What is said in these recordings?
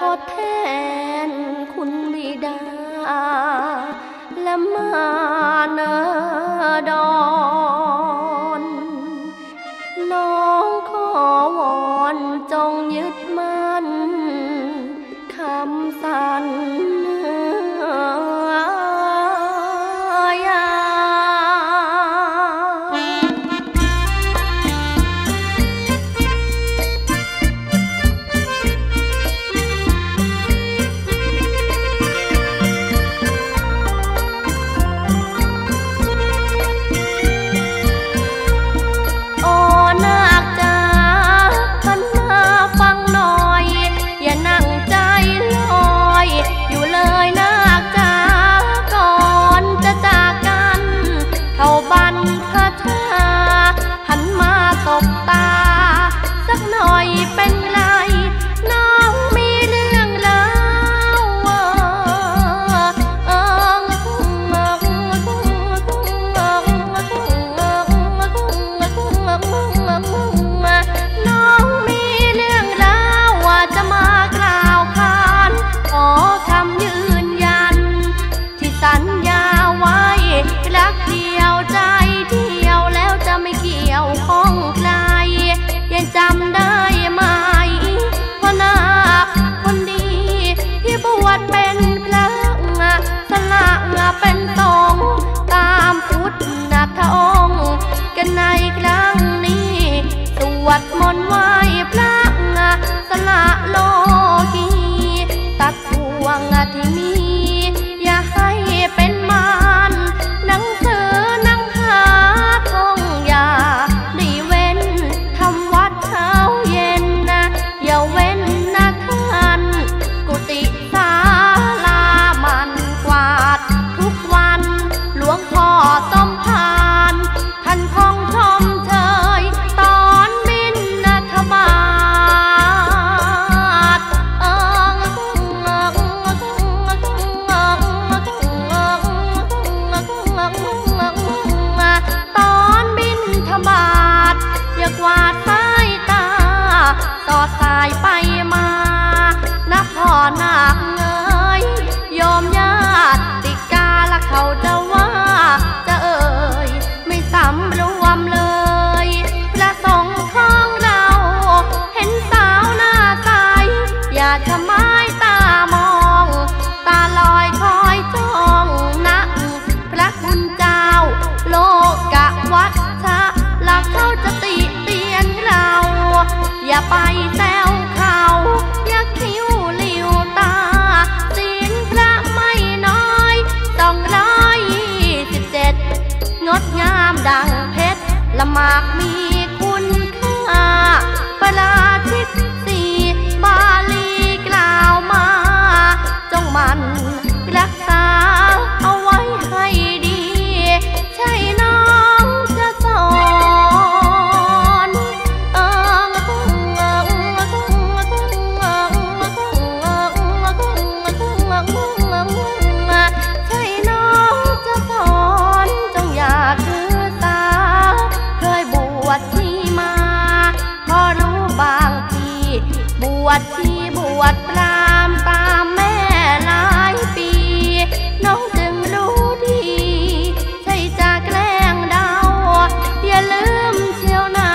ทดแทนคุณบิดาและมานาดอนน้องขอวอนจงยึดมั่นคำสัญญาอย่าไปแซวเขาอย่าคิ้วหลิวตาศีลพระไม่น้อย227งดงามดังเพชรละหมากมีคุณค่าประราชิก4บาลีกล่าวมาจงมันรักษาเอาไว้ให้ดีใช่น้องจะสอนบวชชีบวชพราหมณ์ตามแม่หลายปีน้องจึงรู้ดีใช่จะแกล้งเดาอย่าลืมเชียวนะ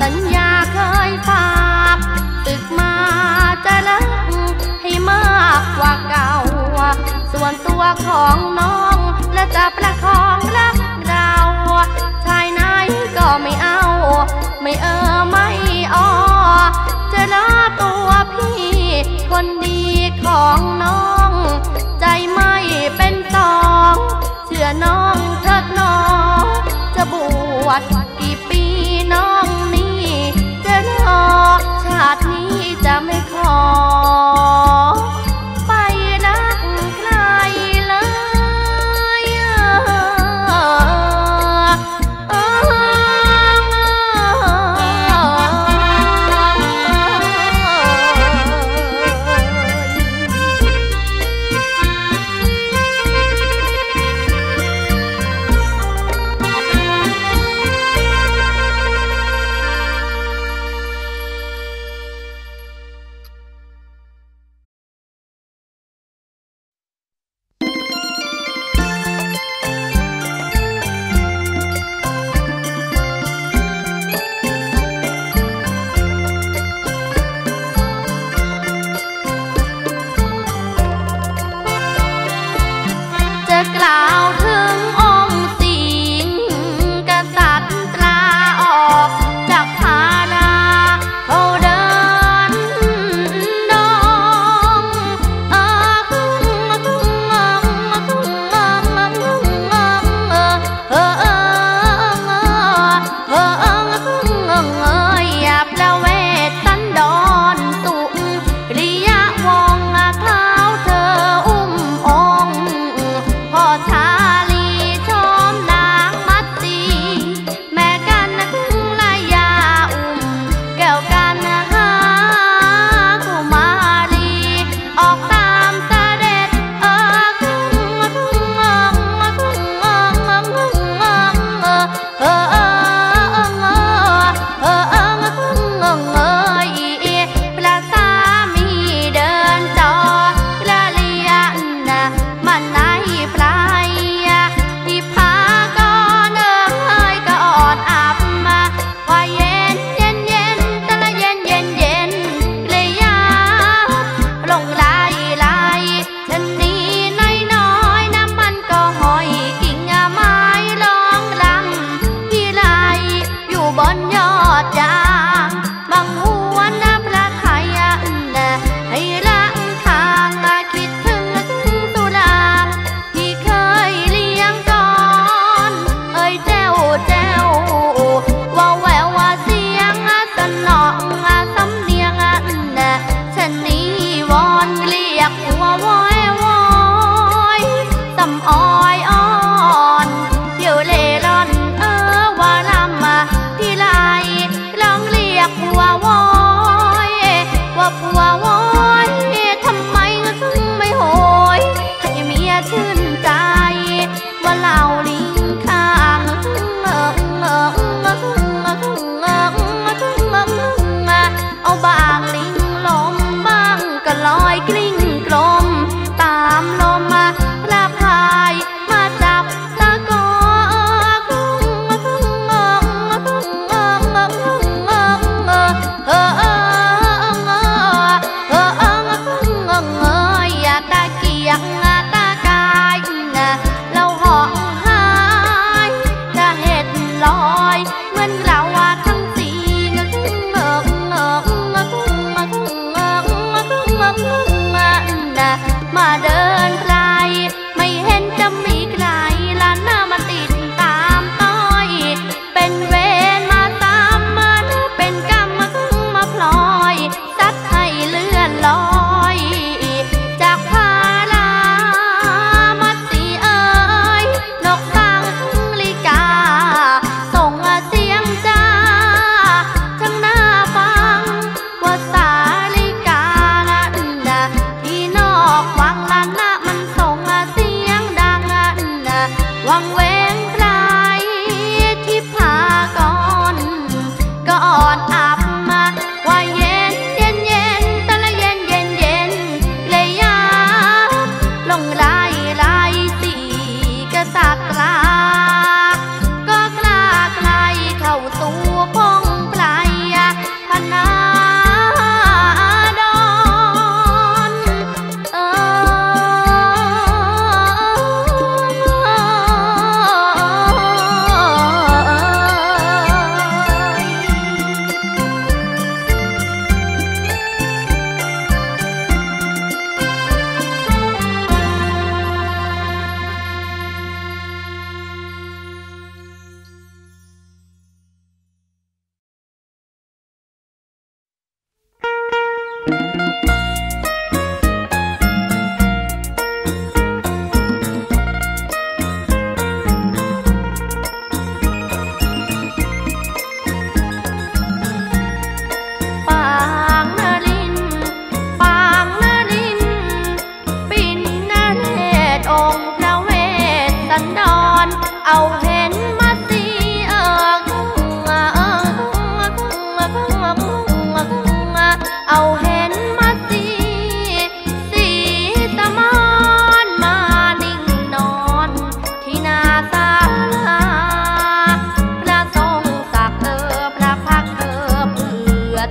สัญญาเคยฝากศึกมาจะรักให้มากกว่าเก่าส่วนตัวของน้องและจะประคองรักเราชายไหนก็ไม่เอาไม่ไม่อ้อจะลาตัวพี่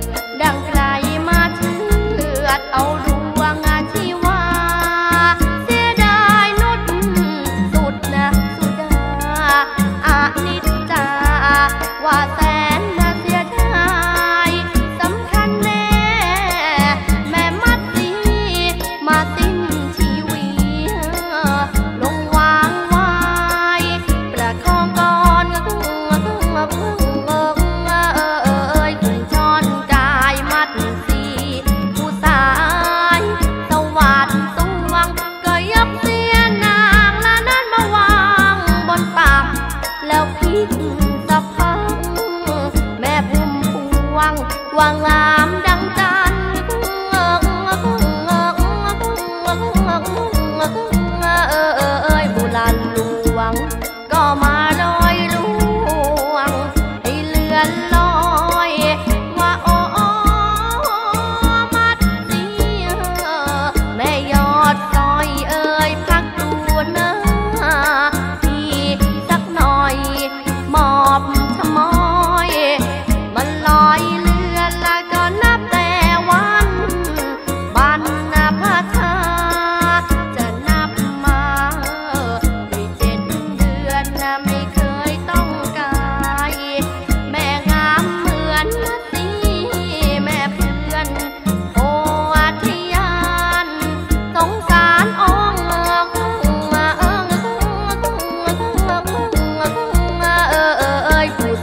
ดดังใครมาเชือดเอาดวงอาชีวาเสียดายนุชสุดนะสุดาอนิจจาว่าแสนน่าเสียดายสำคัญแน่แม่มัดสีมาสิ้นชีวิตลงวางไว้ประคองก่อนก็เพิ่งว่างงามดังจันทร์บุรันหลวงก็มาลอยลวงให้เลือนลอยว่าโอ้มัดสีแม่ยอดซอยเอ่ยพักดูนะที่สักหน่อยหมอบชะมอยมันลอยก็นับแต่วันบรรณภาชาจะนับมาได้7 เดือนนะไม่เคยต้องกายแม่งามเหมือนสีแม่เพื่อนโออาทยานสงสารองค์ผู้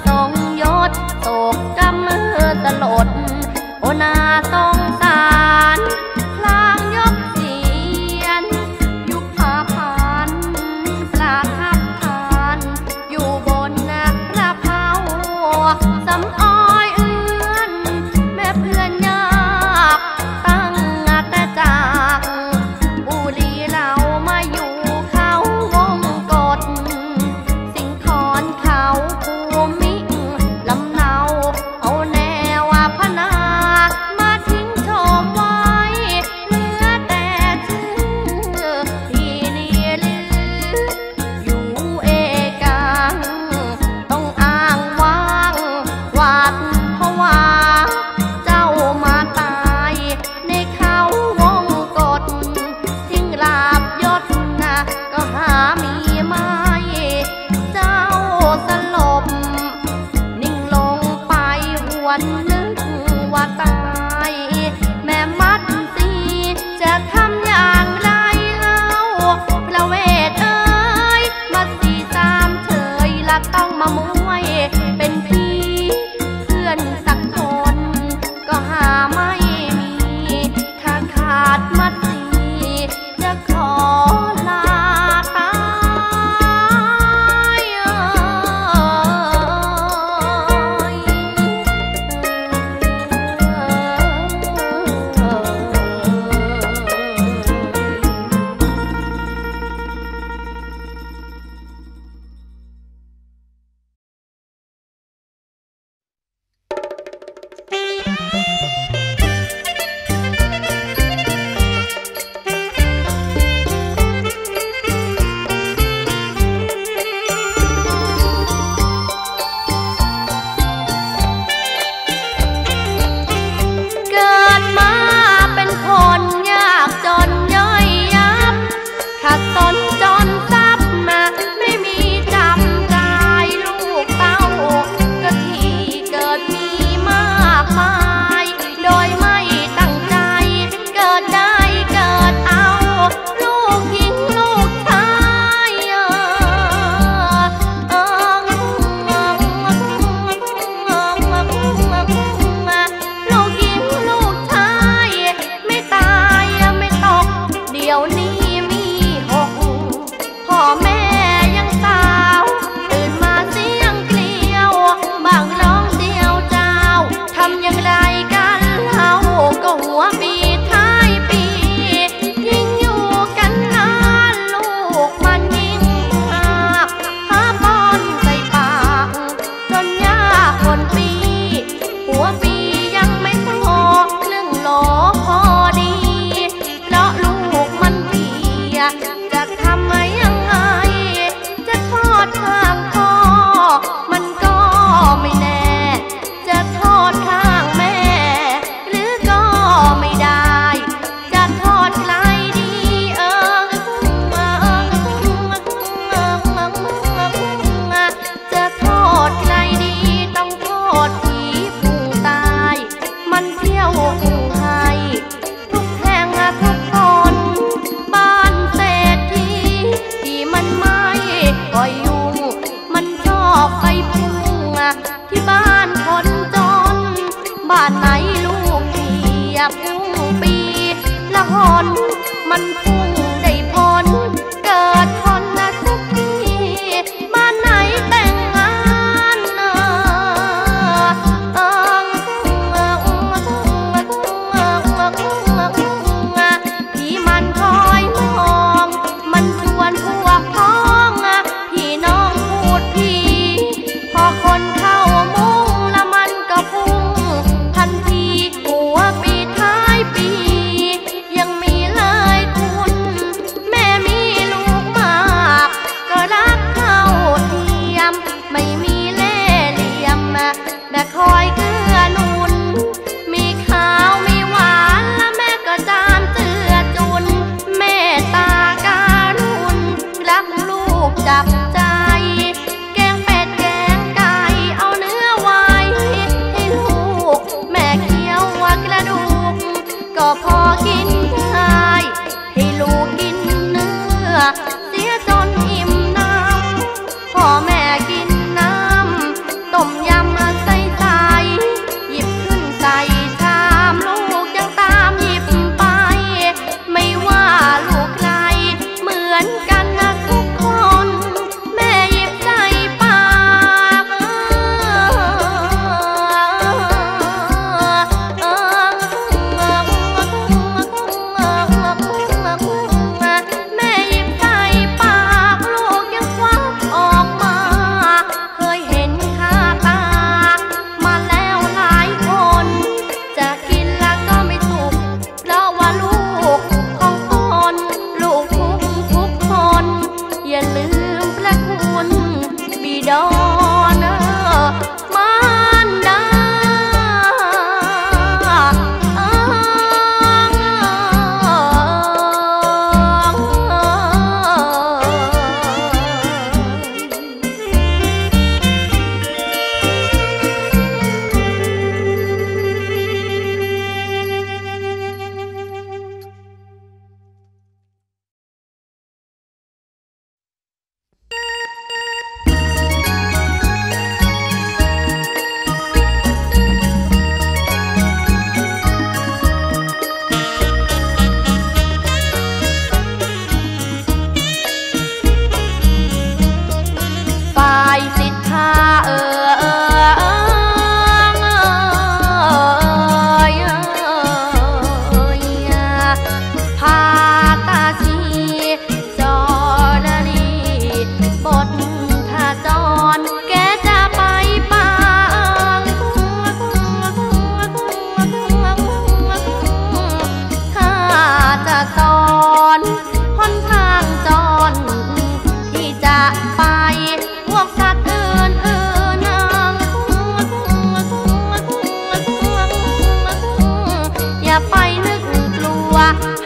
ทรงยศตกกำมือตลอดโอนาสงสารพลางยกเสียนยุคาผ่านปลาทับทานอยู่บนนักระเพาสำอ้อยเอื้อนแม่เพื่อนยากตั้งแต่จากบุรีเรามาอยู่เขาวงกฏสิงคอนเขาภูมิลำเนาเอาแนวพนานึกว่าตายแม่มัดสีจะทำอย่างไรเล่าประเวทเอ้ยมาสีตามเฉยละต้องมามวยเป็นพี่เพื่อนสักคนก็หาไม่มีถ้าขาดมัดสีจะขอลา านไหนลูกเกียบพุ่งปีละหอนมันพุ่งได้ผลเกิดผลนะทุกทีบ้านไหนแต่งงานผีมันคอยมองมันชวนพวกพ้องพี่น้องพูดผีพอคนเข้ามุ้งละมันก็พุ่งทันทีหัวปีท้ายปียังมีเลยคุณแม่มีลูกมากก็รักเท่าเทียมไม่มีเล่เหลี่ยมแต่คอยเกื้อหนุนมีขาวมีหวานและแม่ก็จามเจือจุนแม่ตาการุณรักลูกจับใจก็พอกินได้ให้ลูกกินเนื้อเสียจนอิ่มน้ำพ่อแม่กินน้ำต้มยำใส่ไตหยิบขึ้นใส่ชามลูกยังตามหยิบไปไม่ว่าลูกใครเหมือนกันนะทุกคนแม่หยิบใส่ปากใ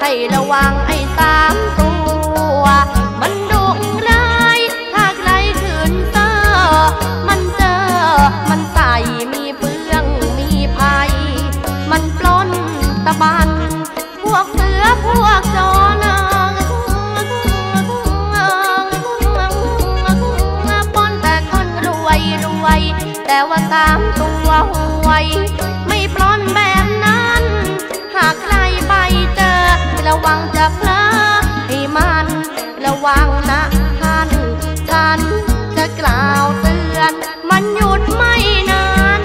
ห้ระวังไอ้ตามตัวมันดุร้ายถ้าใครขืนเต้อมันเจอมันใส่มีเปื้องมีภัยมันปล้นตะบันพวกเสือพวกโจรปล้นแต่คนรวยรวยแต่ว่าตามตัวห่วยไม่ปล้นแบบนั้นหากใครไปเจอระวังจะเพลอให้มันระวังนะท่านฉันจะกล่าวเตือนมันหยุดไม่นาน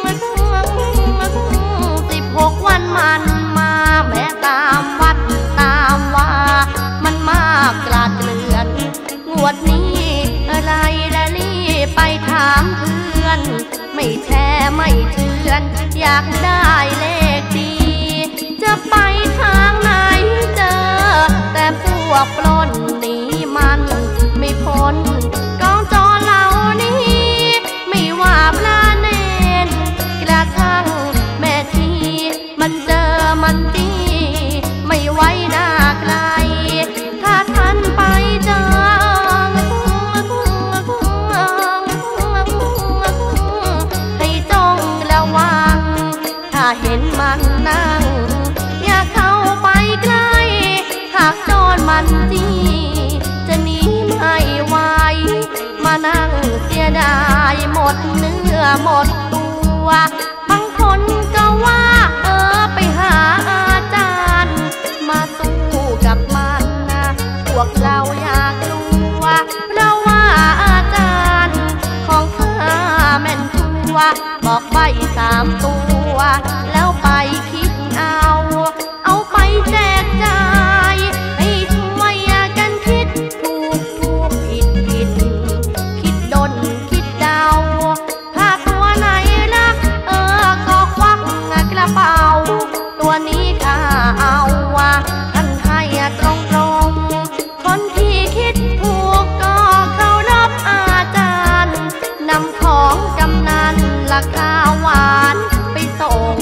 16 วันมันมาแม้ตามวัดตามว่ามันมากกลาดเกลื่อนงวดนี้อะไรละนี่ไปถามเพื่อนไม่แช่ไม่เชือนอยากได้เลขดีจะไปทางไหนเจอแต่พวกปล้นหนีมันไม่พ้นกองโจรเหล่านี้ไม่ว่าพระเนนกระทั่งแม่ชีมันเจอมันดีไม่ไว้หน้าใครถ้าท่านไปเจอให้จงระวังถ้าเห็นมันนั่งอย่าเข้าไปใกล้หากโดนมันที บางคนก็ว่าไปหาอาจารย์มาสู้กับมันนะพวกเราอย่ากลัวเพราะว่าอาจารย์ของข้าแม่นชัวร์บอกใบ3 ตัวแล้วไปคิดเอาไปแจกจ่ายให้ช่วยกันคิดถูกผิดคิดดนคิดเดาถ้าตัวไหนนะก็ควักกระเป๋าตัวนี้ข้าเอาท่านให้ตรงคนที่คิดถูกก็เคารพอาจารย์นำของกำนันราคาหวานไปส่ง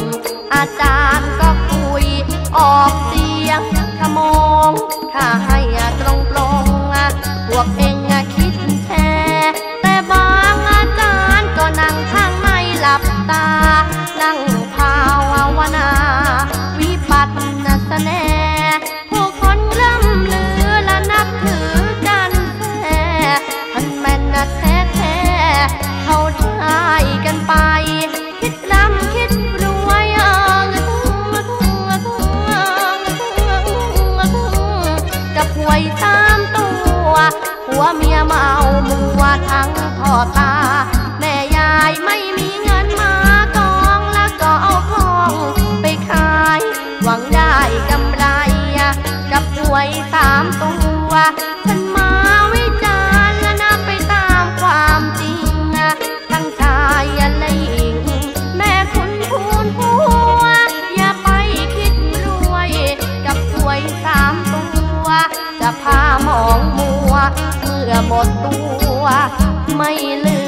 อาจารย์ก็ออกเสียงขโมงถ้าให้ตรงพวกเองคิดแท้แต่บางอาจารย์ก็นั่งข้างในหลับตานั่งภาวนาวิปัสสนาผู้คนร่ำลือและนับถือกันแท้ท่านแม่นแท้เขาได้กันไปคิดล้ำคิดรวยหวย3 ตัวหัวเมียเมามัวทั้งพ่อตาแม่ยายไม่มีเงินมากองแล้วก็เอาของไปขายหวังได้กำไรกับหวย3 ตัวฉันมาวิจารณ์และนับไปตามความจริงทั้งชายและหญิงแม่คุณพูนหัวอย่าไปคิดรวยกับหวย3 ตัวจะพามองมัวเมื่อหมดตัวไม่เหลือ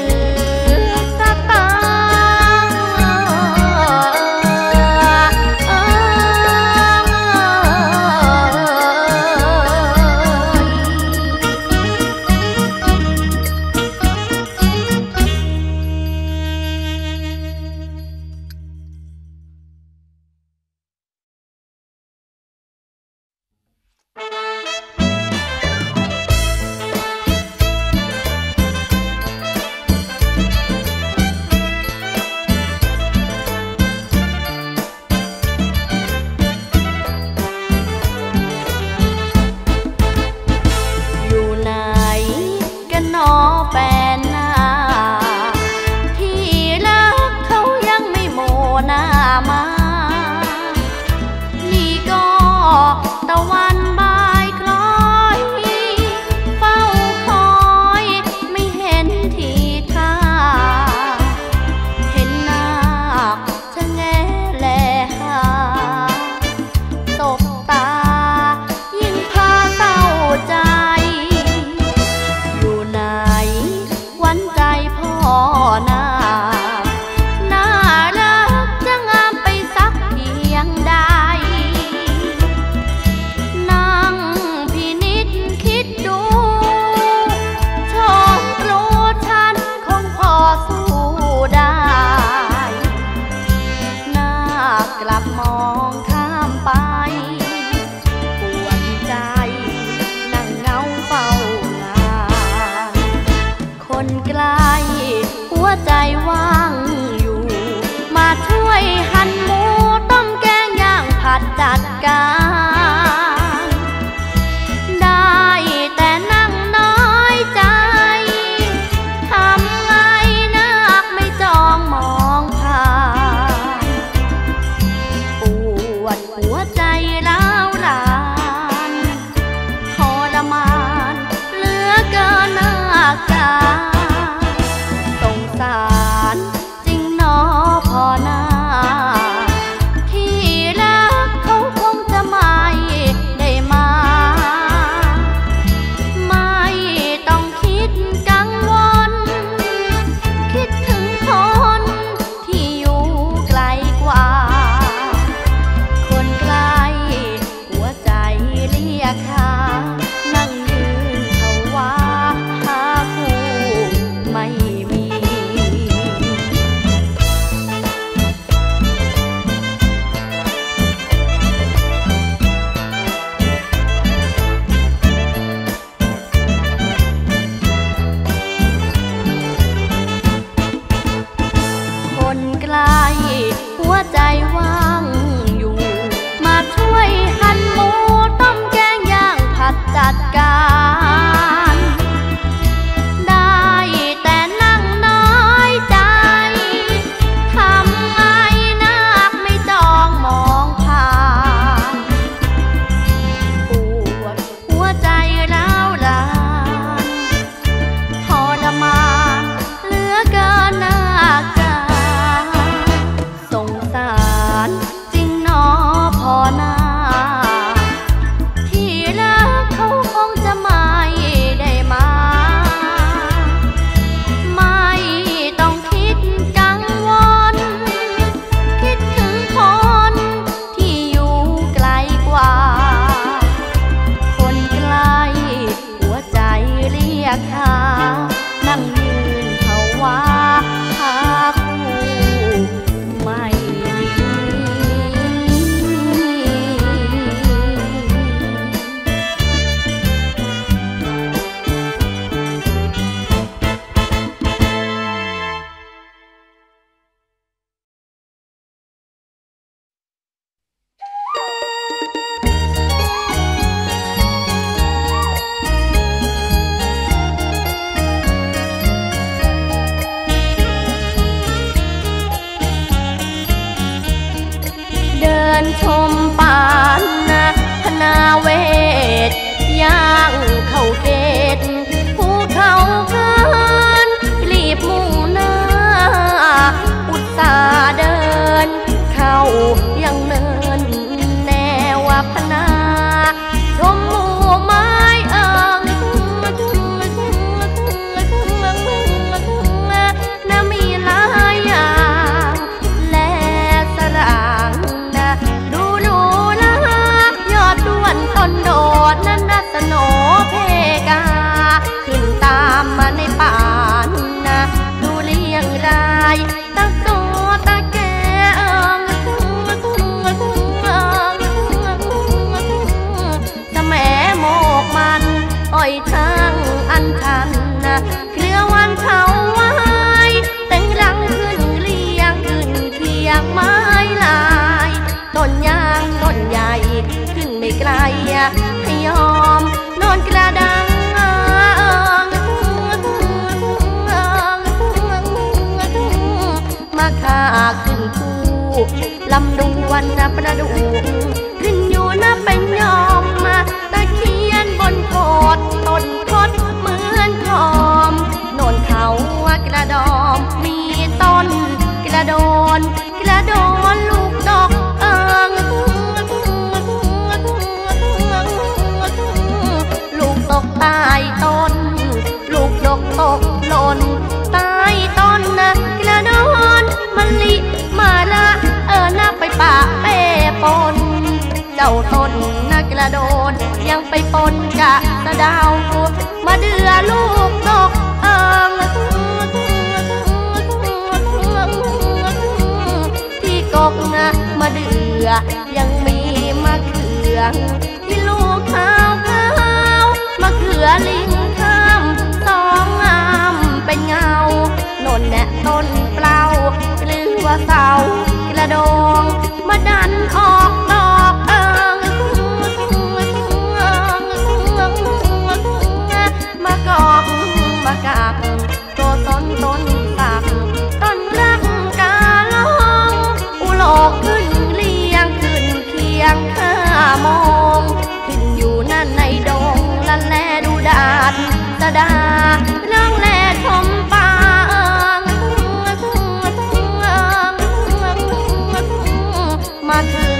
ใจว่างอยู่มาช่วยหั่นหมูต้มแกงย่างผัดจัดการได้แต่นั่งน้อยใจทำไมนักไม่จองมองผ่านปวดหัวใจร้าวรานทรมานเหลือเกินหน้านั่งยืนเขาว่าหาคู่ไม่มีชมปานธนาเวทย่างเข้าเขตภูเขาเกินรีบมุ่งหน้าอุตส่าห์เดินเข้ายังเนินแนวพนาชมหมู่ไม้เอิงน่ามีหลายอย่างและสลางต้นโดดนั้นน่ะสโนเพกาขึ้นตามมาในป่านะดูเลี้ยงรายตะโตตะแกเอิงสะแหมโมกมันอ่อยช่างอันชันนะเครือวันเขาไว้แต่งรังขึ้นเลี้ยงขึ้นเคียงไม้ลายต้นยางต้นใหญ่ไม่ไกลให้ยอมนอนกระดังมาข้าขึ้นคู่ลำดวนนะประดูขึ้นอยู่นะเป็นยอมมาตะเคียนบนโคตรต้นคดเหมือนทอมโน่นเขากระดอมมีต้นกระโดนกระโดนลูกดอกตายต้นลูกดกตกหล่นตายต้นนะกระดอนมันลิมาละหน้าไปป่าเป้ปนเจ้าต้นนะกระโดนยังไปปนกะตะดาวมาเดือลูกดกที่กกนะมาเดือยังมีมะเขือที่ลูกขาวมะเขือลิงข้ามสองงามเป็นเงาโน่นแน่ต้นเปล่าหรือว่าเสากระดองมาดันออกดอกมากอกมากาบตัวต้นตักต้นรักกาลองอุโลกขึ้นเรียงขึ้นเคียงข้ามองขึ้นอยู่นั่นในดงแลดูดาดตะดาน้องแลชมป่ามาถึง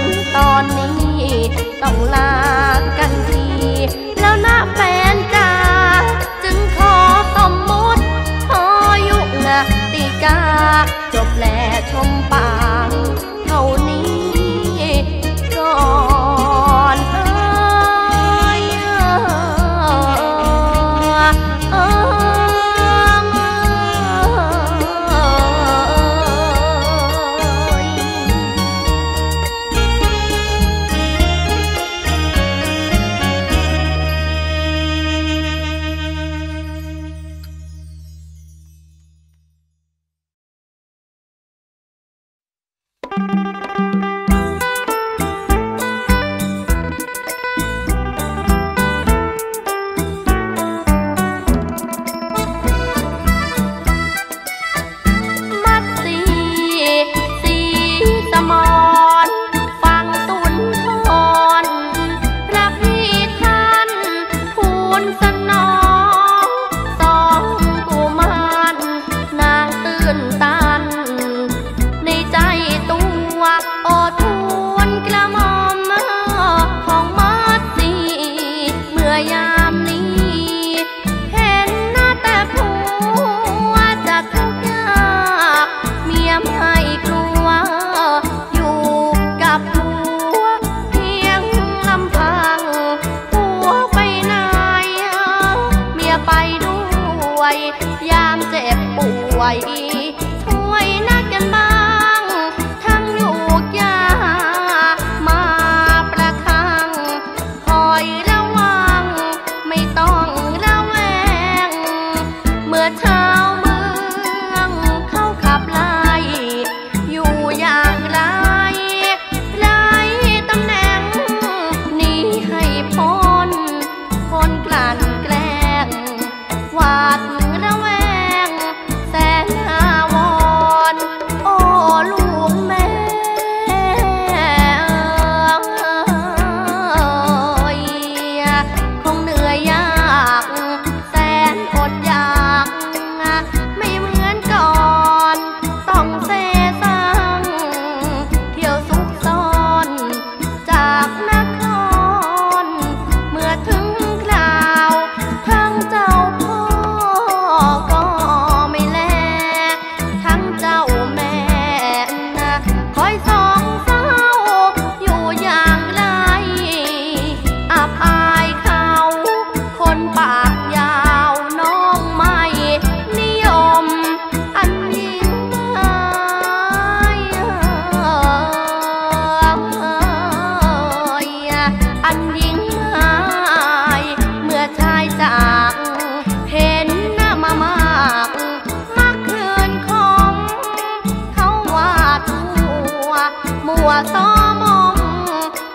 หัวซ้อมอง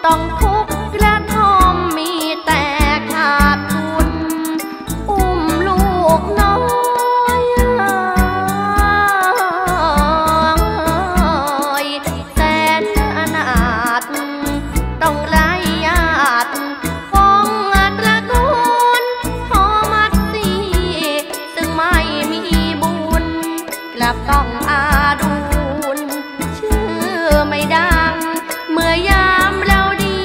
ต้องทุบกระทมมีแต่ขาดทุนอุ้มลูกน้อยแสนอนาถต้องไร้ญาติฟ้องตระกูลหอมัดสีซึ่งไม่มีบุญกลับต้องอาดูนชื่อไม่ดังเมื่อยามเราดี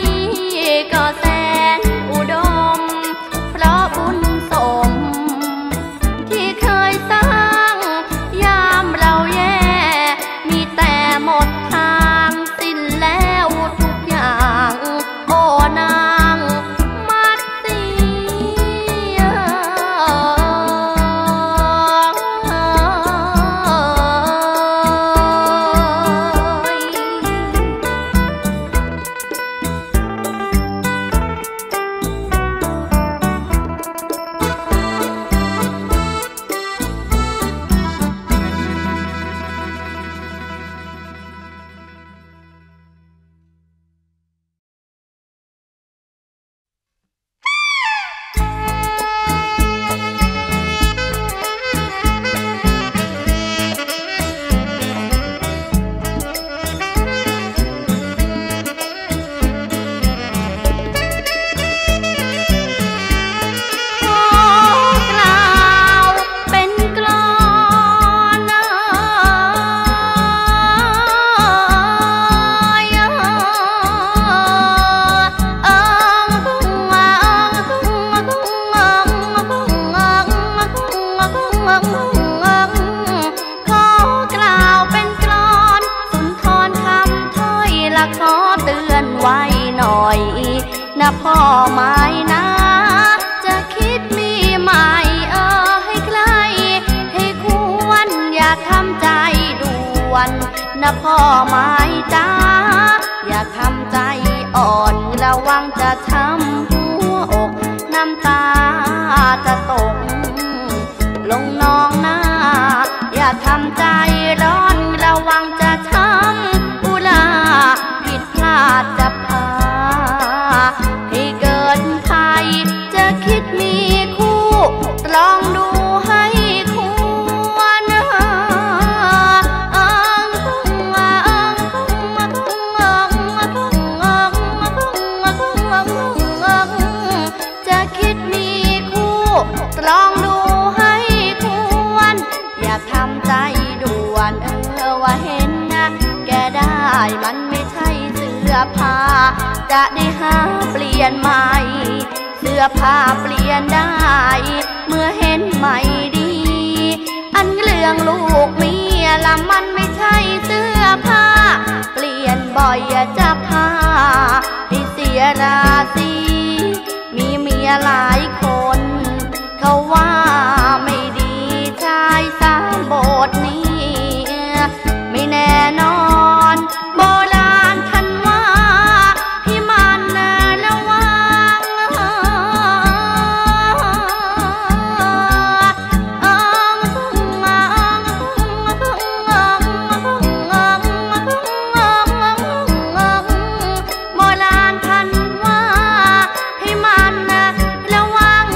ก็แสนอุดมเพราะบุญสมที่เคยสร้างยามเราแย่มีแต่หมดทางสิ้นแล้วทุกอย่างโอนางมัดสีพ่อไม้นะจะคิดมีใหม่ให้ใครให้ควรอย่าทำใจด่วนนะพ่อไม้จ้าอย่าทำใจอ่อนระวังจะช้ำหัวอกน้ำตาจะตกลงนองหน้าอย่าทำใจร้อนระวังจะช้ำอุราผิดพลาดจะพาให้เกิดใครจะคิดมีคู่ลองดูให้ควรจะคิดมีคู่ลองดูให้ควรอย่าทำใจด่วนว่าเห็นนะแกได้มันไม่ใช่เสื้อผ้าจะได้หาเปลี่ยนใหม่เสื้อผ้าเปลี่ยนได้เมื่อเห็นใหม่ดีอันเรื่องลูกเมียละมันไม่ใช่เสื้อผ้าเปลี่ยนบ่อยจะพาให้เสียราศีมีเมียหลายคนเขาว่าไม่ดีชายสามโบสถ์นี้ไม่แน่นอนโบราณท่านว่าโบราณท่านว่าให้มันระวัง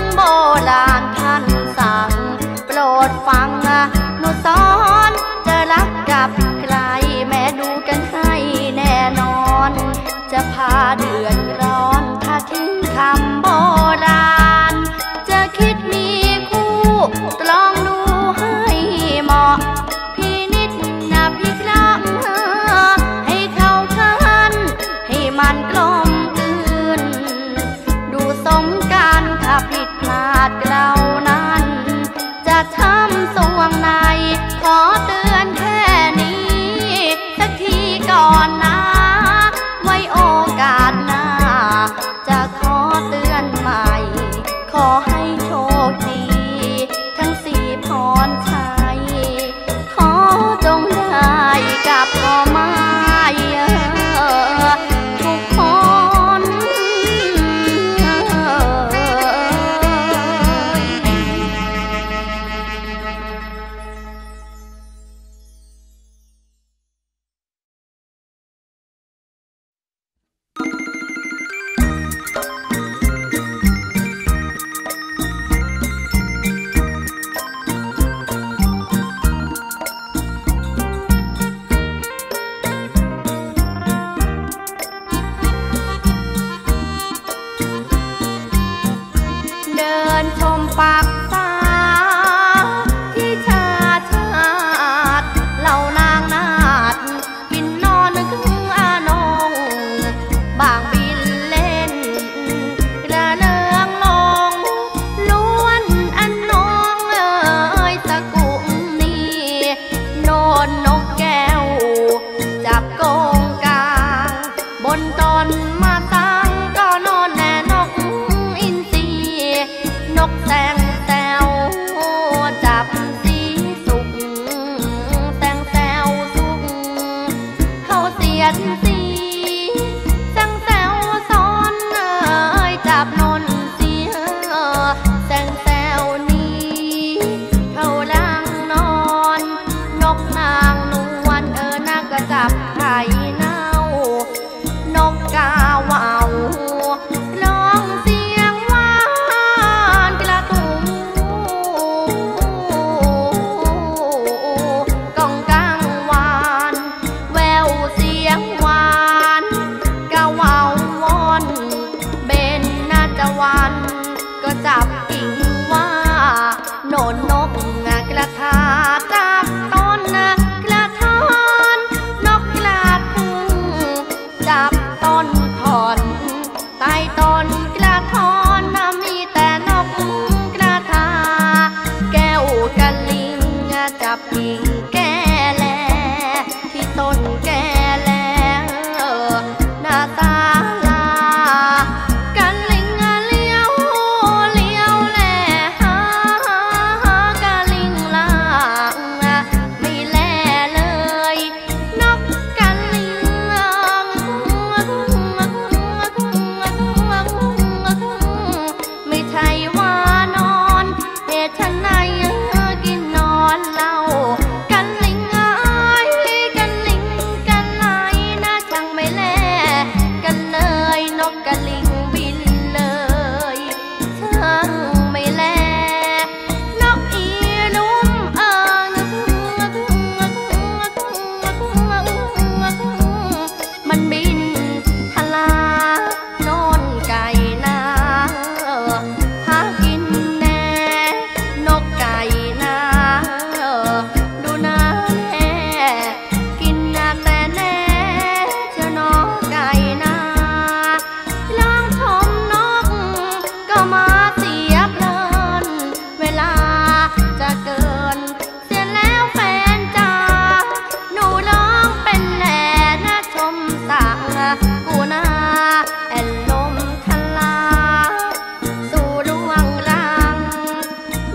กับโกงกางบนตอนมาตั้งก็นอนแน่นกอินทรีนกแตงแซวจับสีสุกแตงแซวสุกเขาเสียดสีแตงแซวซ้อนจับนนเสียแตงแซวนี้เขาล่างนอนนกนางนวลนักก็จับไข่เน่านกกาว่าวร้องเสียงหวานกระตุ้งกองกลางวานแววเสียงหวานกะว่าวอนเบนน่าจะวันก็จับกิ่งว่านนนกกระทาจับต้นกระทอนนกกระทุงจับต้นถอนใต้ต้นกระทอนมีแต่นกกระทาแก้วกะลิงจับกิ่งแก่แลที่ต้นแก่แลหน้าตาลากะลิงเลี้ยวเลี้ยวแลหากะลิงลางไม่แลเลยนกกะลิงไม่ใช่ว่านอนเหตุฉันไหนกินนอนเล่ากันลิงอายกันลิงกันไหนนะช่างไม่แลกันเลยนกกะลิงบินเลยช่างไม่แลนกอีลุมมันบินทลานอนไก่นาหากินแน่นกไก่นาดูนาแน่กินนาแต่แน่เจ้านกไก่นาลองชมนกก็มาเสียเพลินเวลาจะเกินเสียแล้วแฟนจ้าหนูร้องเป็นแหล่นะชมต่างกูนาแอนลมทลาสู่ดวงรัง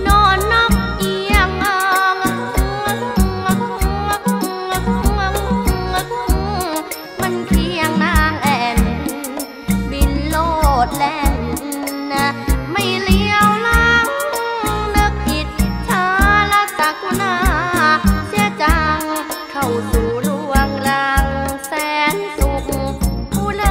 นอนนกเอียงมันเคียงนางแอนบินโลดแล่นไม่เลี้ยวหลังนึกอิจฉาละตะกูนาเสียจังเข้าสู่ดวงรังแสนสุขอุไร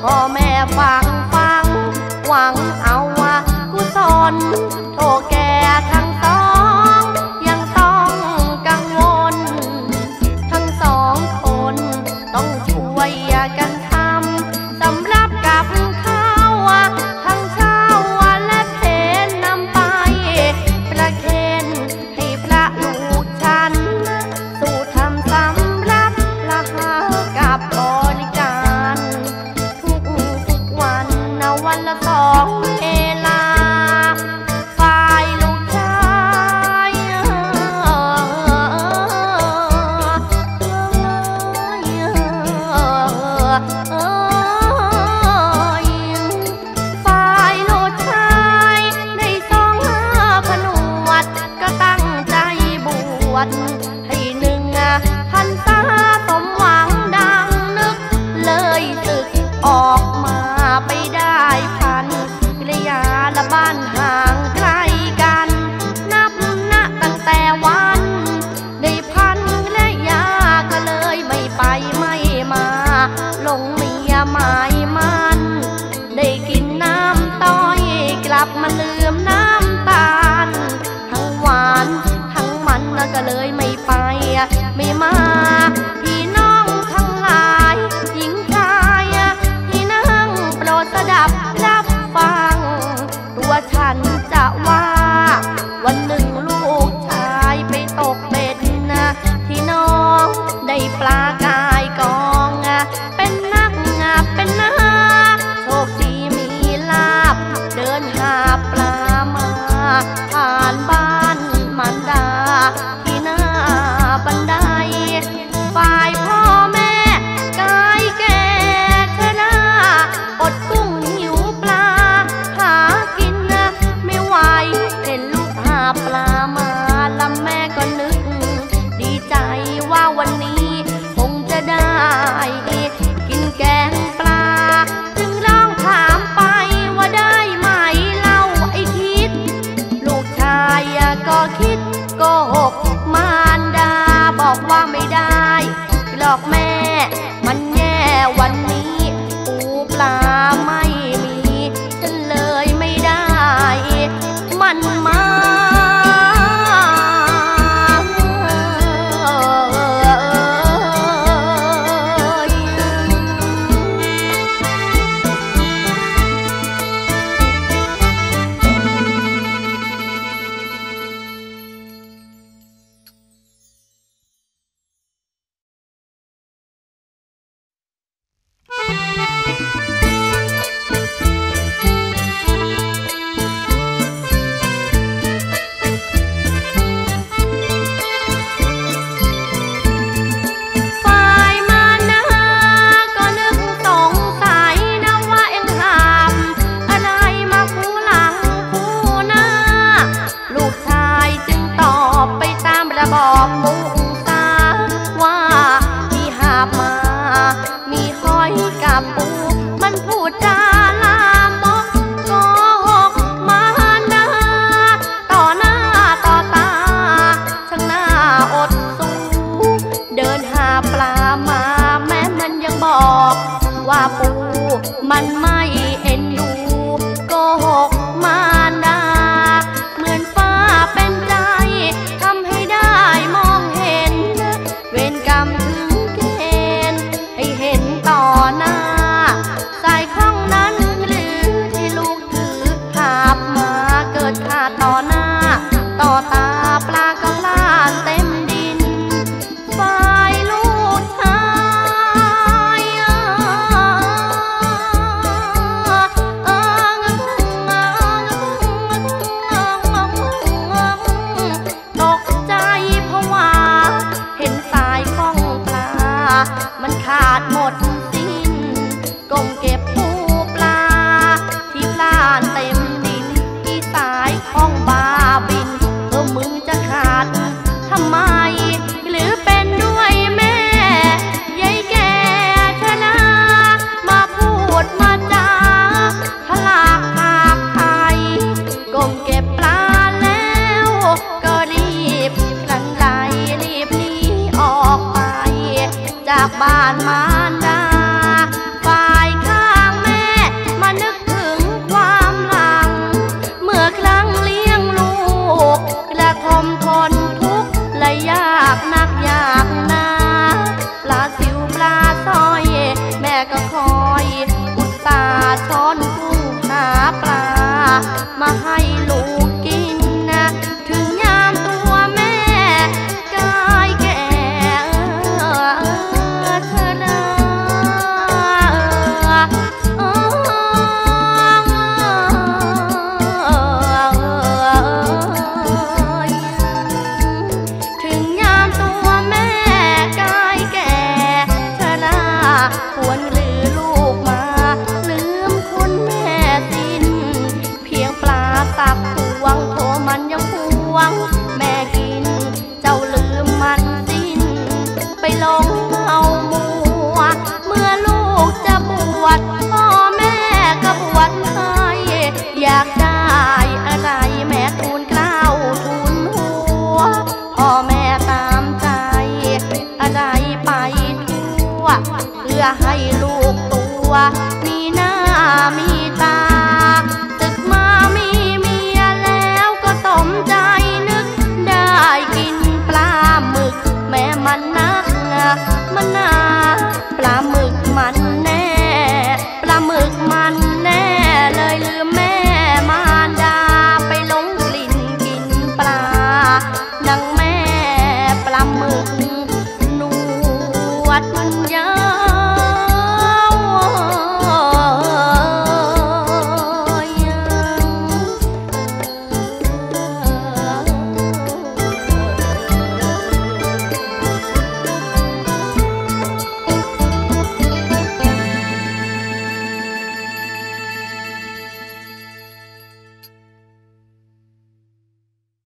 พ่อแม่ฟังหวังเอาว่ากุศลโทษแก่ทั้งสองยังต้องกังวลทั้งสองคนต้อง วันนี้ปูปลาไม่มีก็เลยไม่ได้มันมามัน